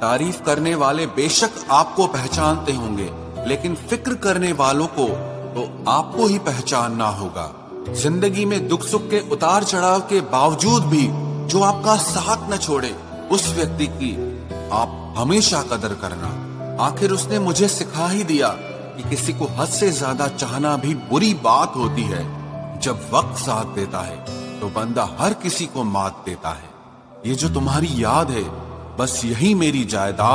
तारीफ करने वाले बेशक आपको पहचानते होंगे, लेकिन फिक्र करने वालों को तो आपको ही पहचानना होगा। जिंदगी में दुख सुख के उतार चढ़ाव के बावजूद भी जो आपका साथ न छोड़े, उस व्यक्ति की आप हमेशा कदर करना। आखिर उसने मुझे सिखा ही दिया कि किसी को हद से ज्यादा चाहना भी बुरी बात होती है। जब वक्त साथ देता है तो बंदा हर किसी को मात देता है। ये जो तुम्हारी याद है, बस यही मेरी जायदाद।